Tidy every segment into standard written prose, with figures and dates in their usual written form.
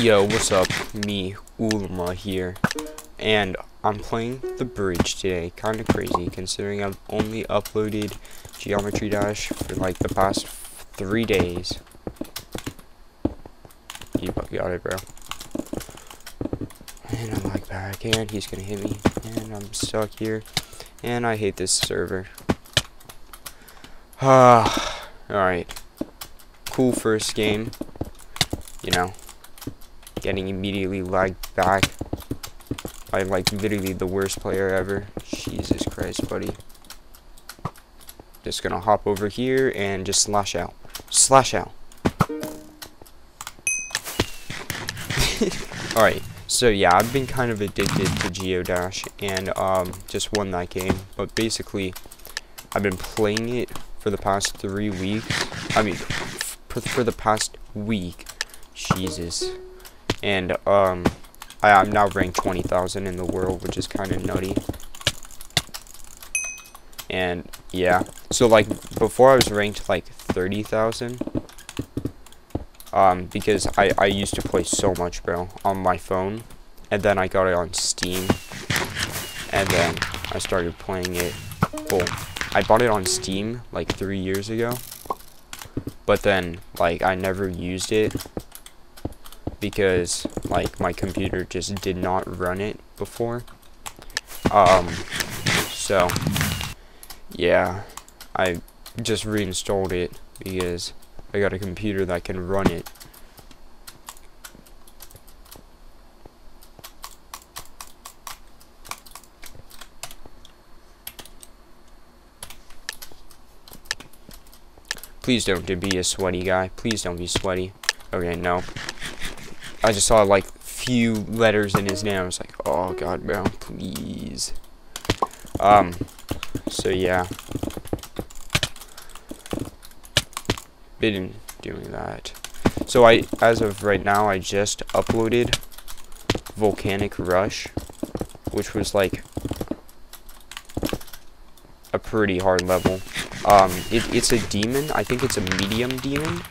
Yo, what's up? Me, Ulema here, and I'm playing The Bridge today. Kinda crazy, considering I've only uploaded Geometry Dash for like the past 3 days. You got it, bro. And I'm like back, and he's gonna hit me, and I'm stuck here, and I hate this server. Alright. Cool first game, you know. Getting immediately lagged back. I'm like literally the worst player ever. Jesus Christ, buddy. Just gonna hop over here and just slash out. Slash out. Alright, so yeah, I've been kind of addicted to Geodash and just won that game. But basically, I've been playing it for the past 3 weeks. I mean, for the past week. Jesus. And, I'm now ranked 20,000 in the world, which is kind of nutty. And, yeah. So, like, before I was ranked, like, 30,000. Because I used to play so much, bro, on my phone. And then I got it on Steam. And then I started playing it. Well, I bought it on Steam, like, 3 years ago. But then, like, I never used it. Because like my computer just did not run it before, so yeah, I just reinstalled it because I got a computer that can run it. Please don't be a sweaty guy. Please don't be sweaty. Okay, no. I just saw like few letters in his name. I was like, oh god, bro, please. So yeah, been doing that. So I, as of right now, I just uploaded Volcanic Rush, which was like a pretty hard level. It's a demon. I think it's a medium demon.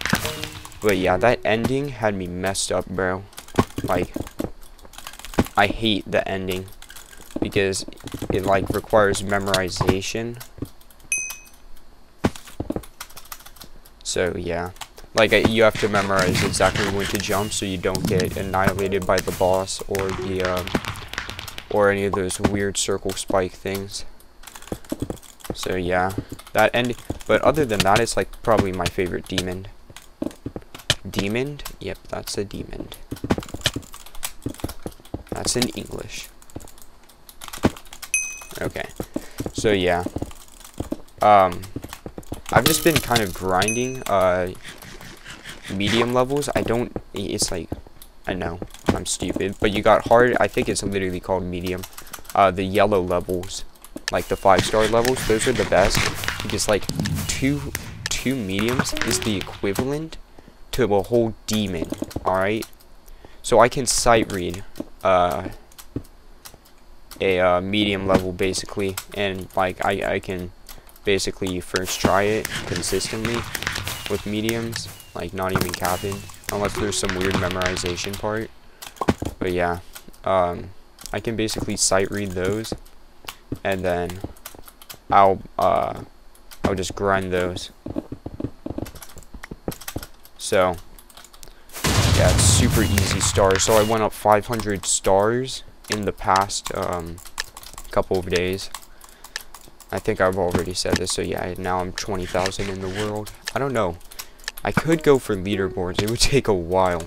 But yeah, that ending had me messed up, bro. Like, I hate the ending because it like requires memorization. So yeah, like you have to memorize exactly when to jump so you don't get annihilated by the boss or the or any of those weird circle spike things. So yeah, that ending. But other than that, it's like probably my favorite demon. Demon? Yep, that's a demon. That's in English. Okay. So yeah. I've just been kind of grinding medium levels. It's like, I know, I'm stupid, but you got hard. I think it's literally called medium. The yellow levels, like the 5-star levels, those are the best because like two mediums is the equivalent to a whole demon. Alright, so I can sight read a medium level basically, and like I can basically first try it consistently with mediums, like not even capping, unless there's some weird memorization part. But yeah, I can basically sight read those, and then I'll just grind those. So, yeah, it's super easy stars. So I went up 500 stars in the past couple of days. I think I've already said this. So yeah, now I'm 20,000 in the world. I don't know. I could go for leaderboards. It would take a while.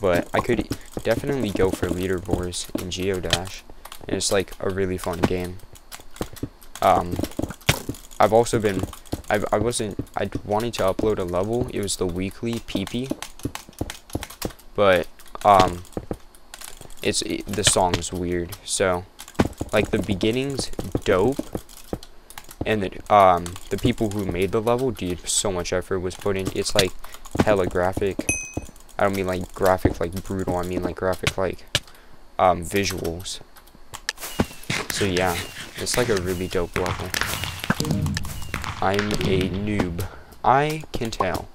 But I could definitely go for leaderboards in Geodash. And it's like a really fun game. I've also been... I wanted to upload a level. It was the weekly PP, but the song's weird. So, like the beginning's dope, and the people who made the level, dude, so much effort was put in. It's like hella graphic. I don't mean like graphic like brutal. I mean like graphic like visuals. So yeah, it's like a really dope level. I'm a noob. I can tell.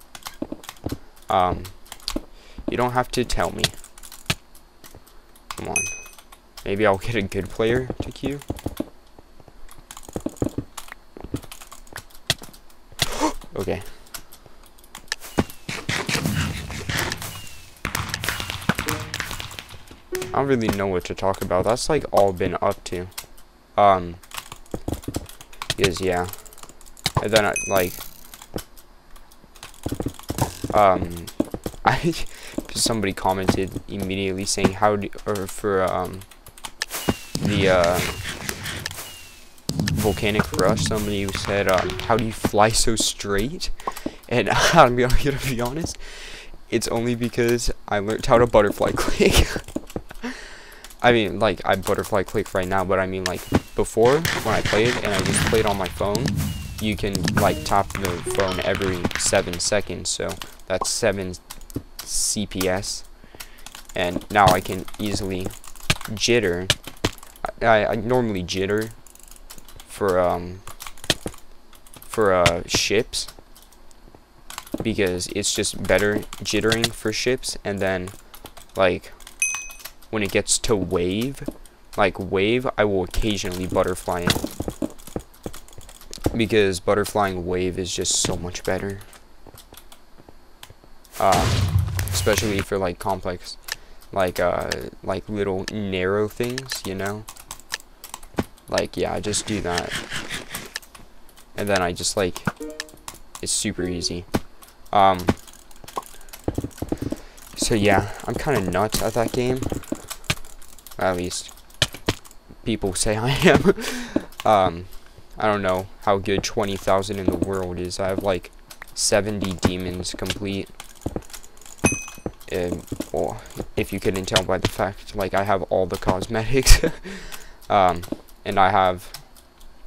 You don't have to tell me. Come on. Maybe I'll get a good player to queue. Okay. I don't really know what to talk about. That's like all been up to. Is yeah. And then I, like, somebody commented immediately saying how do, or for the Volcanic Rush, somebody said how do you fly so straight, and I'm gonna be honest, it's only because I learned how to butterfly click. I mean, like, I butterfly click right now, but I mean, like, before, when I played, and I just played on my phone, you can, like, tap the phone every 7 seconds, so that's 7 CPS, and now I can easily jitter. I normally jitter for ships, because it's just better jittering for ships, and then, like, when it gets to wave, like wave, I will occasionally butterfly it, because butterflying wave is just so much better, especially for like complex, like little narrow things, you know. Like, yeah, I just do that, and then I just like, it's super easy. So yeah, I'm kind of nuts at that game. At least people say I am. I don't know how good 20,000 in the world is. I have like 70 demons complete. And, well, if you couldn't tell by the fact, like, I have all the cosmetics. And I have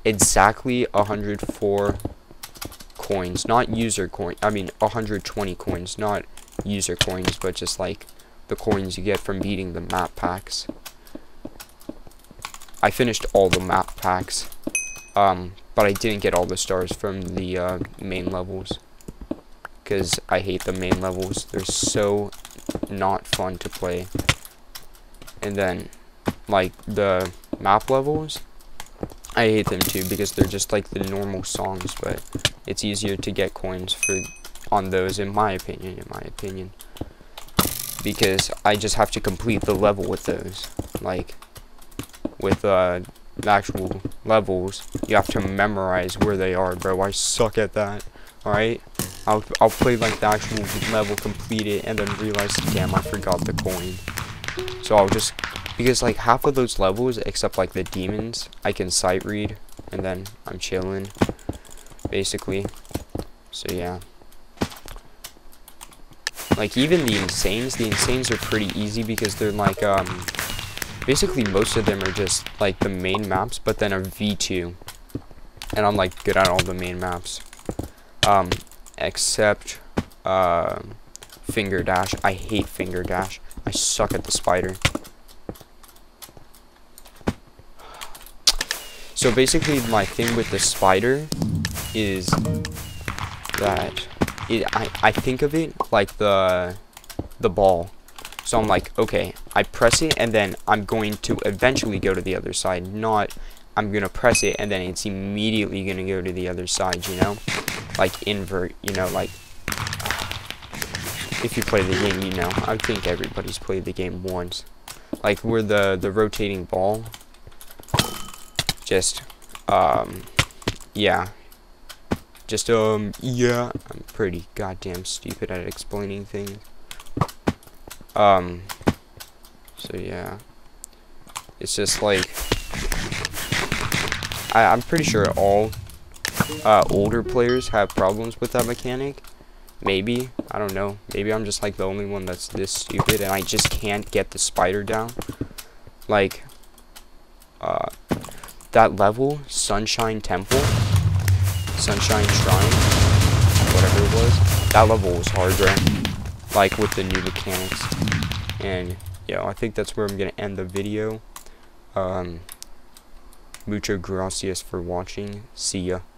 exactly 104 coins. Not user coins. I mean, 120 coins. Not user coins, but just like the coins you get from beating the map packs. I finished all the map packs, but I didn't get all the stars from the main levels, because I hate the main levels. They're so not fun to play. And then, like, the map levels, I hate them too, because they're just like the normal songs, but it's easier to get coins for on those, in my opinion, because I just have to complete the level with those. Like, with actual levels, you have to memorize where they are, bro. I suck at that. All right, I'll play like the actual level, complete it, and then realize, damn, I forgot the coin. So I'll just, because like half of those levels, except like the demons, I can sight read, and then I'm chilling, basically. So yeah, like even the insanes are pretty easy, because they're like basically, most of them are just, like, the main maps, but then a V2. And I'm, like, good at all the main maps. Except, Finger Dash. I hate Finger Dash. I suck at the spider. So, basically, my thing with the spider is that I think of it like the ball. So I'm like, okay, I press it, and then I'm going to eventually go to the other side. Not, I'm going to press it, and then it's immediately going to go to the other side, you know? Like, invert, you know, like, if you play the game, you know. I think everybody's played the game once. Like, where the rotating ball, just, yeah. Just, yeah. I'm pretty goddamn stupid at explaining things. So yeah, it's just like, I'm pretty sure all older players have problems with that mechanic. Maybe, I don't know, maybe I'm just like the only one that's this stupid, and I just can't get the spider down. Like, that level, Sunshine Temple, Sunshine Shrine, whatever it was, that level was hard, right? Like, with the new mechanics. And yeah, I think that's where I'm gonna end the video. Mucho gracias for watching. See ya.